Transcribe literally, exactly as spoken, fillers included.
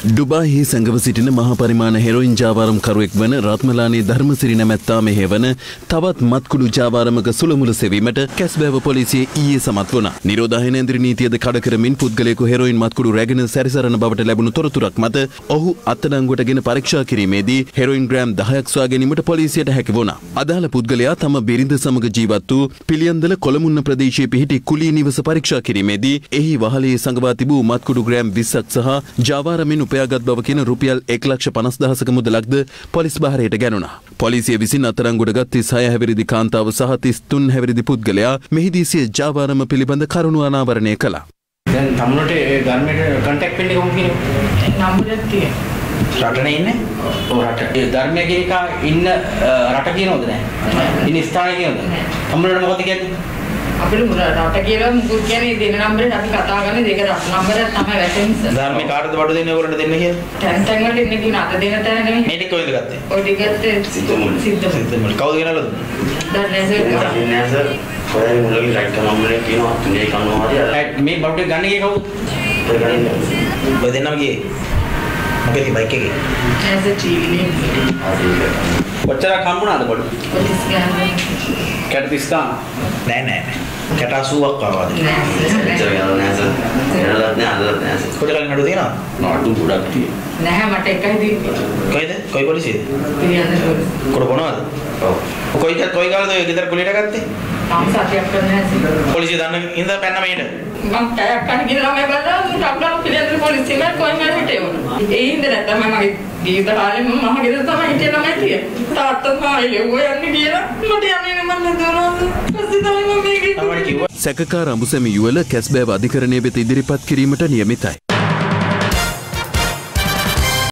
ඩුබායිහි සංගව සිටින මහා පරිමාණ හෙරොයින් ජාවාරම්කරුවෙක් වන රත්මලානී ධර්මසිරි නැමැත්තා මෙහෙවන තවත් මත්කුඩු ජාවාරමක සුළුමුළු සෙවීමට කැස්බෑව පොලිසිය ඊයේ සමත් වුණා. නිරෝධායනේන්ද්‍ර නීතියද කඩ කරමින් පුද්ගලයෙකු හෙරොයින් මත්කුඩු රැගෙන සැරිසරන බවට ලැබුණු තොරතුරක් මත ඔහු අත්අඩංගුවටගෙන පරීක්ෂා කිරීමේදී හෙරොයින් ග්‍රෑම් දහයක් සොයා ගැනීමට පොලිසියට හැකි වුණා. අදාළ පුද්ගලයා තම බිරිඳ සමග ජීවත් වූ පිළියන්දල කොළමුන්න ප්‍රදේශයේ පිහිටි කුලී නිවස පරීක්ෂා කිරීමේදී එහි වහලේ සංගවා තිබූ මත්කුඩු ග්‍රෑම් විස්සක් සහ ජාවාරමින් උපයාගත් බව කියන රුපියල් එක ලක්ෂ පනස් දහසක මුදලක්ද පොලිස් බහරයට ගැනුණා. පොලිසිය විසින් අත්අඩංගුවට ගත් තිස් හය හැවිරිදි කාන්තාව සහ තිස් තුන් හැවිරිදි පුද්ගලයා මෙහිදී සිය ජාවාරම පිළිබඳ කරුණු අනාවරණය කළා. දැන් තමනට ඒ ධර්මයට කන්ටැක්ට් වෙන්නේ කොහොමද කියන්නේ? නම්බරයක් තියෙනවා. රටනේ ඉන්නේ? ඔව් රට. ඒ ධර්මයේ එක ඉන්න රට කියනවද නැහැ? ඉන්න ස්ථානය කියනවද? තමනට මොකද කියන්නේ? අපේ රට කියලා මුකුත් කියන්නේ දෙන නම්බරේ අපි කතා කරන්නේ දෙක රට නම්බරයක් තමයි වැටෙන්නේ සර්. ධර්මේ කාටද බඩු දෙන්නේ ඔයගොල්ලන්ට දෙන්නේ කියලා? දැන් දැන් වලට ඉන්නේ කියන අද දෙන තැන නෙමෙයි. මේක කොහෙද ගත්තේ? ඔය ටික ගත්තේ සිද්දමුල්. සිද්දමුල්. කවුද ගෙනල්ලද? දන්නේ නැහැ සර්. නෑ සර්. කොහෙන් මුලගේ රයිට් නම්බරේ කියනවා මේ කනවාට. මේ බඩු ටික ගන්න ගියේ කවුද? ඔය ගන්නේ. ඔය දෙන්නම ගියේ. අපේ බයික් එකේ. ඇස් ඒ ටීවී නේ. කොච්චරක් හම්බුණාද බඩු? ඔලිස් ගන්න. කැට තිස්තාන. නෑ නෑ නෑ. කැට අසූවක් ආවද? නැහැ මට එකයි දීන්නේ. කොයිද? කොයි පොලිසියද? කොර බොනවද? ඔව්. කොයිද කොයි කාලද ඔය ගෙදර කුලියට ගත්තේ? තාම සතියක් වෙන්නේ නැහැ. පොලිසිය දන්න ඉඳ පැන්න මේට. මම ටැක් කරන ගිහලා මම බලලා මම අප්ලෝඩ් පිළිතුරු පොලිසියට කොහෙන්ද හිටේ වුණා. ඒ ඉඳ නැත්තම් මගේ ජීවිත කාලේ මම මහ ගෙදර තමයි හිටියේ ළමයි තිය. තාත්තා තමයි ලෙව්ව යන්නේ කියලා මට යන්නේ මම නතරවද? සැකකාර අඹුසැමි යුවල කැස්බෑව අධිකරණය වෙත ඉදිරිපත් කිරීමට නියමිතයි.